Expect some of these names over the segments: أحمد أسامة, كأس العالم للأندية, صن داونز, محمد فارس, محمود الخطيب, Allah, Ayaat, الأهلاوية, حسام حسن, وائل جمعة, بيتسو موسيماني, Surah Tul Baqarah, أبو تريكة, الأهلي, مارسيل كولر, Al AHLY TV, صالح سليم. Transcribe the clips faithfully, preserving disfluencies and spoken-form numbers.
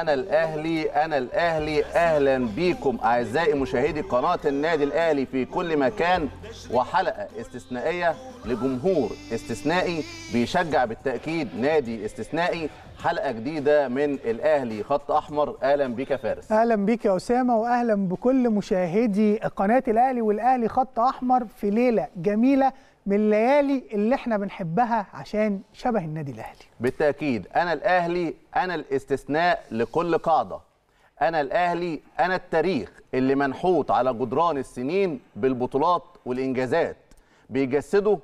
أنا الأهلي أنا الأهلي أهلا بيكم أعزائي مشاهدي قناة النادي الأهلي في كل مكان، وحلقة استثنائية لجمهور استثنائي بيشجع بالتأكيد نادي استثنائي. حلقة جديدة من الأهلي خط أحمر. أهلا بك فارس. أهلا بك يا أسامة، وأهلا بكل مشاهدي قناة الأهلي والأهلي خط أحمر في ليلة جميلة من الليالي اللي احنا بنحبها عشان شبه النادي الأهلي. بالتأكيد أنا الأهلي أنا الاستثناء لكل قاعدة، أنا الأهلي أنا التاريخ اللي منحوت على جدران السنين بالبطولات والإنجازات، بيجسدوا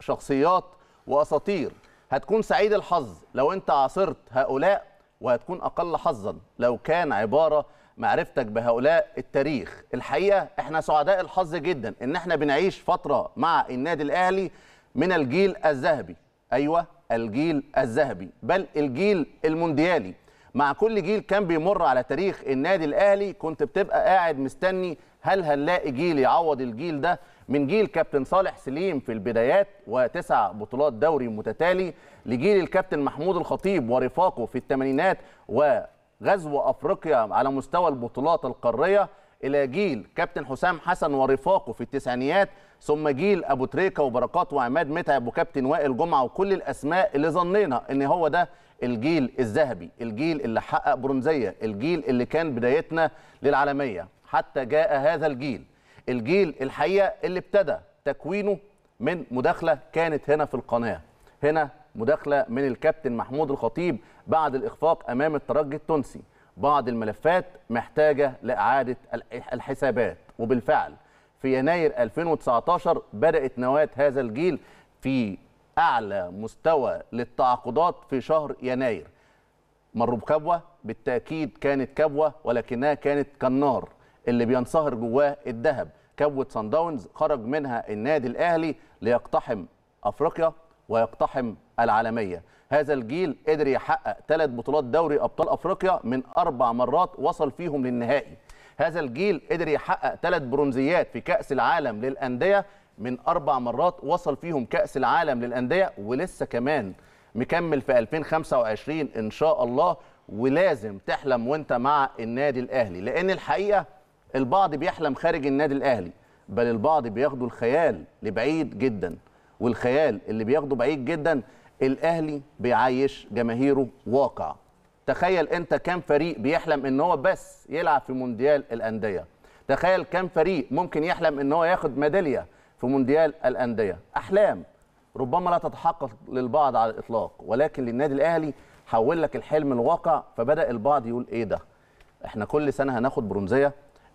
شخصيات وأساطير. هتكون سعيد الحظ لو أنت عاصرت هؤلاء، وهتكون أقل حظا لو كان عبارة معرفتك بهؤلاء التاريخ. الحقيقة احنا سعداء الحظ جدا ان احنا بنعيش فترة مع النادي الأهلي من الجيل الذهبي. ايوه الجيل الذهبي، بل الجيل المونديالي. مع كل جيل كان بيمر على تاريخ النادي الأهلي كنت بتبقى قاعد مستني هل هنلاقي جيل يعوض الجيل ده، من جيل كابتن صالح سليم في البدايات وتسع بطولات دوري متتالي، لجيل الكابتن محمود الخطيب ورفاقه في الثمانينات و غزو أفريقيا على مستوى البطولات القارية، إلى جيل كابتن حسام حسن ورفاقه في التسعينيات، ثم جيل أبو تريكة وبركات وعماد متعب وكابتن وائل جمعة، وكل الأسماء اللي ظنينا إن هو ده الجيل الذهبي، الجيل اللي حقق برونزية، الجيل اللي كان بدايتنا للعالمية. حتى جاء هذا الجيل، الجيل الحقيقة اللي ابتدى تكوينه من مداخلة كانت هنا في القناة، هنا مداخلة من الكابتن محمود الخطيب بعد الإخفاق أمام الترجي التونسي. بعض الملفات محتاجة لإعادة الحسابات، وبالفعل في يناير ألفين وتسعطاشر بدأت نواة هذا الجيل في أعلى مستوى للتعاقدات في شهر يناير. مروا بكبوة بالتأكيد، كانت كبوة ولكنها كانت كالنار اللي بينصهر جواه الذهب. كبوة صن داونز خرج منها النادي الأهلي ليقتحم أفريقيا ويقتحم العالمية. هذا الجيل قدر يحقق ثلاث بطولات دوري أبطال أفريقيا من أربع مرات وصل فيهم للنهائي. هذا الجيل قدر يحقق ثلاث برونزيات في كأس العالم للأندية من أربع مرات وصل فيهم كأس العالم للأندية، ولسه كمان مكمل في ألفين وخمسة وعشرين إن شاء الله. ولازم تحلم وانت مع النادي الأهلي، لأن الحقيقة البعض بيحلم خارج النادي الأهلي، بل البعض بياخدوا الخيال لبعيد جدا، والخيال اللي بياخده بعيد جدا الأهلي بيعيش جماهيره واقع. تخيل أنت كم فريق بيحلم إن هو بس يلعب في مونديال الأندية، تخيل كم فريق ممكن يحلم إن هو ياخد ميدالية في مونديال الأندية. أحلام ربما لا تتحقق للبعض على الإطلاق، ولكن للنادي الأهلي حول لك الحلم الواقع. فبدأ البعض يقول إيه ده، إحنا كل سنة هناخد برونزية.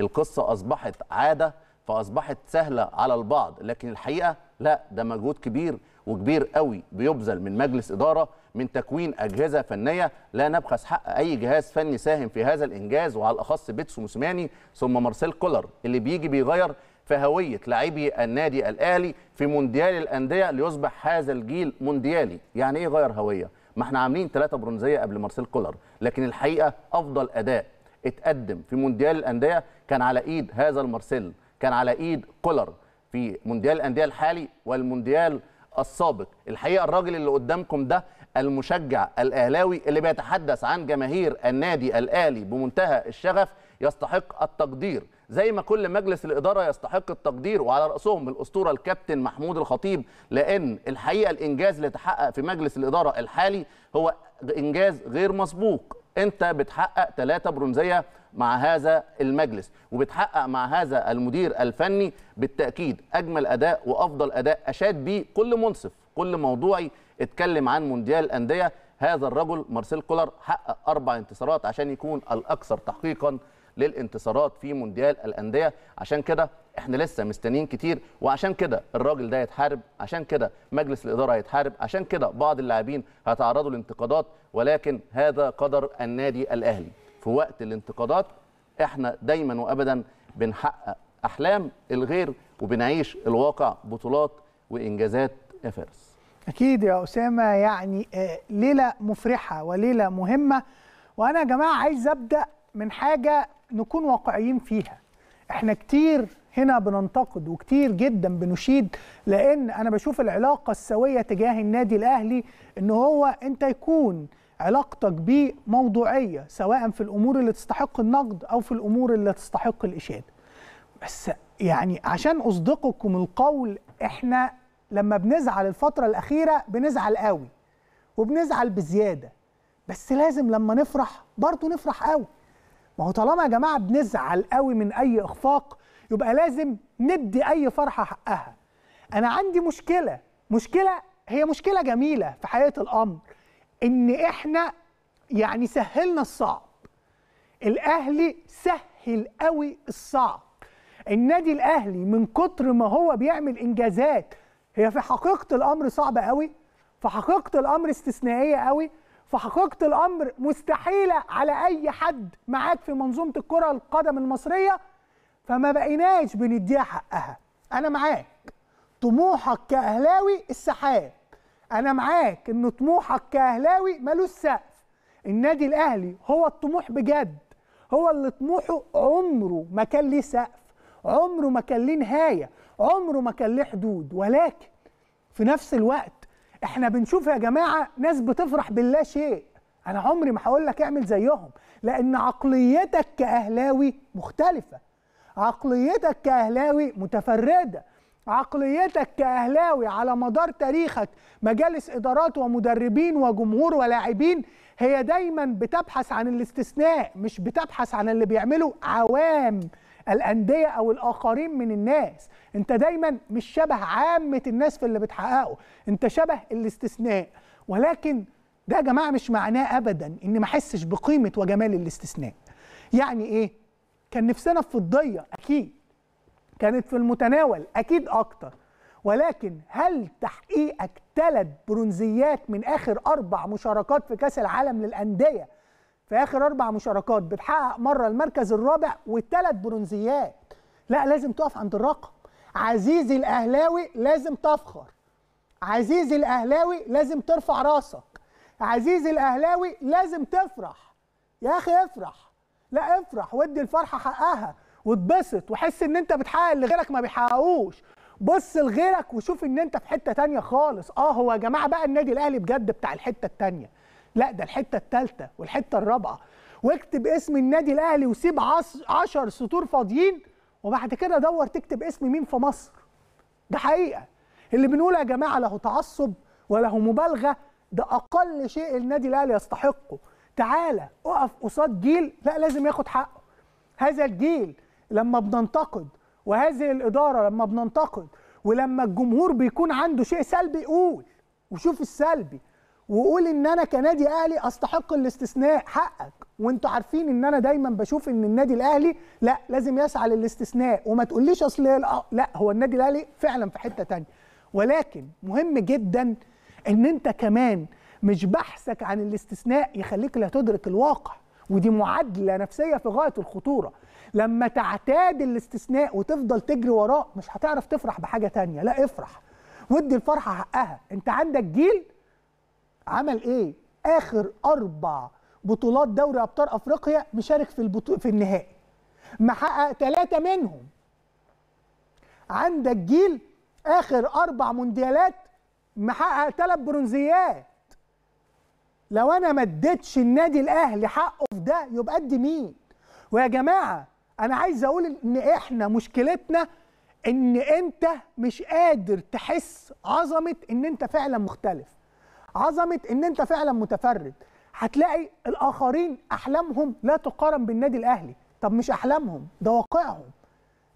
القصة أصبحت عادة، فأصبحت سهلة على البعض، لكن الحقيقة لا، ده مجهود كبير وكبير قوي بيبذل من مجلس إدارة، من تكوين أجهزة فنية. لا نبخس حق أي جهاز فني ساهم في هذا الإنجاز، وعلى الأخص بيتسو موسيماني ثم مارسيل كولر اللي بيجي بيغير في هوية لاعبي النادي الأهلي في مونديال الأندية ليصبح هذا الجيل مونديالي. يعني إيه غير هوية؟ ما إحنا عاملين ثلاثة برونزية قبل مارسيل كولر، لكن الحقيقة أفضل أداء اتقدم في مونديال الأندية كان على إيد هذا المارسيل، كان على ايد كولر في مونديال الانديه الحالي والمونديال السابق. الحقيقه الراجل اللي قدامكم ده المشجع الاهلاوي اللي بيتحدث عن جماهير النادي الاهلي بمنتهى الشغف يستحق التقدير، زي ما كل مجلس الاداره يستحق التقدير، وعلى راسهم الاسطوره الكابتن محمود الخطيب. لان الحقيقه الانجاز اللي تحقق في مجلس الاداره الحالي هو انجاز غير مسبوق. انت بتحقق ثلاثة برونزية مع هذا المجلس، وبتحقق مع هذا المدير الفني بالتأكيد أجمل أداء وأفضل أداء أشاد بيه كل منصف، كل موضوعي اتكلم عن مونديال الأندية. هذا الرجل مارسيل كولر حقق أربع انتصارات عشان يكون الأكثر تحقيقا للانتصارات في مونديال الأندية. عشان كده احنا لسه مستنيين كتير، وعشان كده الراجل ده يتحارب، عشان كده مجلس الإدارة يتحارب، عشان كده بعض اللاعبين هتعرضوا لانتقادات، ولكن هذا قدر النادي الأهلي. في وقت الانتقادات احنا دايما وأبدا بنحقق أحلام الغير وبنعيش الواقع، بطولات وإنجازات يا فارس. أكيد يا أسامة، يعني ليلة مفرحة وليلة مهمة. وأنا يا جماعة عايز أبدأ من حاجة نكون واقعيين فيها. احنا كتير هنا بننتقد وكتير جدا بنشيد، لان انا بشوف العلاقة السوية تجاه النادي الاهلي ان هو انت يكون علاقتك بيه موضوعية، سواء في الأمور اللي تستحق النقد أو في الأمور اللي تستحق الإشادة. بس يعني عشان أصدقكم القول، إحنا لما بنزعل الفترة الأخيرة بنزعل قوي وبنزعل بزيادة، بس لازم لما نفرح برضو نفرح قوي. ما هو طالما يا جماعة بنزعل قوي من أي إخفاق، يبقى لازم ندي أي فرحة حقها. أنا عندي مشكلة، مشكلة هي مشكلة جميلة في حقيقة الأمر، إن إحنا يعني سهلنا الصعب. الأهلي سهل قوي الصعب. النادي الأهلي من كتر ما هو بيعمل إنجازات هي في حقيقة الأمر صعبة قوي، في حقيقة الأمر استثنائية قوي، في حقيقة الأمر مستحيلة على أي حد معاك في منظومة الكرة القدم المصرية، فما بقيناش بنديها حقها. أنا معاك طموحك كأهلاوي السحاب، أنا معاك إن طموحك كأهلاوي مالوش سقف. النادي الأهلي هو الطموح بجد، هو اللي طموحه عمره ما كان ليه سقف، عمره ما كان ليه نهاية، عمره ما كان ليه حدود. ولكن في نفس الوقت احنا بنشوف يا جماعة ناس بتفرح باللا شيء. أنا عمري ما هقول لك اعمل زيهم، لأن عقليتك كأهلاوي مختلفة، عقليتك كأهلاوي متفردة، عقليتك كأهلاوي على مدار تاريخك مجالس إدارات ومدربين وجمهور ولاعبين هي دايما بتبحث عن الاستثناء، مش بتبحث عن اللي بيعمله عوام الأندية أو الآخرين من الناس. أنت دايما مش شبه عامة الناس في اللي بتحققه، أنت شبه الاستثناء. ولكن ده يا جماعة مش معناه أبدا إن ما أحسش بقيمة وجمال الاستثناء. يعني إيه؟ كان نفسنا في الضية أكيد، كانت في المتناول أكيد أكتر، ولكن هل تحقيقك ثلاث برونزيات من آخر أربع مشاركات في كأس العالم للأندية، في آخر أربع مشاركات بتحقق مرة المركز الرابع والثلاث برونزيات؟ لا، لازم تقف عند الرقم. عزيزي الأهلاوي لازم تفخر، عزيزي الأهلاوي لازم ترفع راسك، عزيزي الأهلاوي لازم تفرح. يا أخي افرح، لا افرح وادي الفرحة حقها واتبسط وحس ان انت بتحقق اللي غيرك ما بيحققوش. بص لغيرك وشوف ان انت في حته تانيه خالص. اه هو يا جماعه بقى النادي الاهلي بجد بتاع الحته التانيه، لا ده الحته التالته والحته الرابعه، واكتب اسم النادي الاهلي وسيب عشر سطور فاضيين، وبعد كده دور تكتب اسم مين في مصر. ده حقيقه اللي بنقوله يا جماعه، له تعصب ولا هو مبالغه، ده اقل شيء النادي الاهلي يستحقه. تعالى اقف قصاد جيل لا لازم ياخد حقه. هذا الجيل لما بننتقد، وهذه الإدارة لما بننتقد، ولما الجمهور بيكون عنده شيء سلبي، قول وشوف السلبي وقول ان انا كنادي اهلي استحق الاستثناء. حقك. وانتوا عارفين ان انا دايما بشوف ان النادي الاهلي لا لازم يسعى للاستثناء، وما تقوليش اصل لا، هو النادي الاهلي فعلا في حتة تانية. ولكن مهم جدا ان انت كمان مش بحثك عن الاستثناء يخليك لا تدرك الواقع، ودي معادلة نفسية في غاية الخطورة. لما تعتاد الاستثناء وتفضل تجري وراه مش هتعرف تفرح بحاجة تانية. لا افرح وادي الفرحة حقها. انت عندك جيل عمل ايه؟ اخر اربع بطولات دوري ابطال افريقيا مشارك في البطو... في النهائي، محقق ثلاثة منهم. عندك جيل اخر اربع مونديالات محقق ثلاث برونزيات. لو انا ما اديتش النادي الاهلي حقه في ده يبقى ادي مين؟ ويا جماعه انا عايز اقول ان احنا مشكلتنا ان انت مش قادر تحس عظمه ان انت فعلا مختلف، عظمه ان انت فعلا متفرد. هتلاقي الاخرين احلامهم لا تقارن بالنادي الاهلي. طب مش احلامهم، ده واقعهم،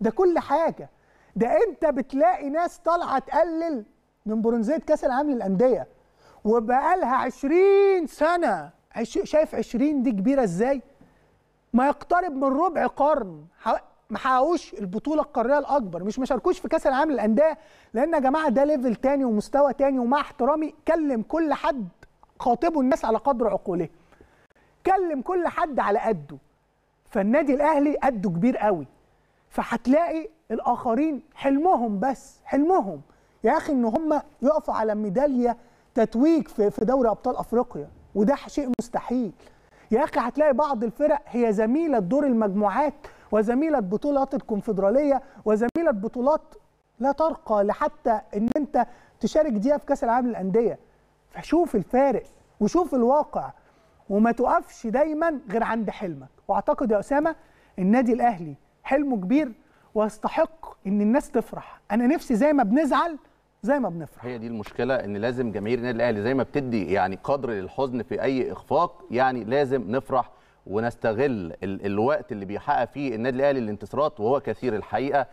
ده كل حاجه. ده انت بتلاقي ناس طالعه تقلل من برونزيه كاس العالم للانديه وبقالها عشرين سنة. شايف عشرين دي كبيرة ازاي؟ ما يقترب من ربع قرن ما حققوش البطولة القارية الأكبر، مش ما شاركوش في كأس العالم للأندية. لأن يا جماعة ده ليفل تاني ومستوى تاني، ومع احترامي كلم كل حد خاطبه الناس على قدر عقوله، كلم كل حد على قده. فالنادي الأهلي قده كبير قوي، فهتلاقي الآخرين حلمهم، بس حلمهم يا أخي إن هم يقفوا على ميدالية تتويج في دوري ابطال افريقيا، وده شيء مستحيل. يا اخي هتلاقي بعض الفرق هي زميله دور المجموعات وزميله بطولات الكونفدراليه وزميله بطولات لا ترقى لحتى ان انت تشارك ديها في كاس العالم للانديه. فشوف الفارق وشوف الواقع. وما تقفش دايما غير عند حلمك. واعتقد يا اسامه النادي الاهلي حلمه كبير ويستحق ان الناس تفرح. انا نفسي زي ما بنزعل زي ما بنفرح. هي دي المشكله، ان لازم جماهير النادي الاهلي زي ما بتدي يعني قدر للحزن في اي اخفاق، يعني لازم نفرح ونستغل ال الوقت اللي بيحقق فيه النادي الاهلي الانتصارات، وهو كثير الحقيقه.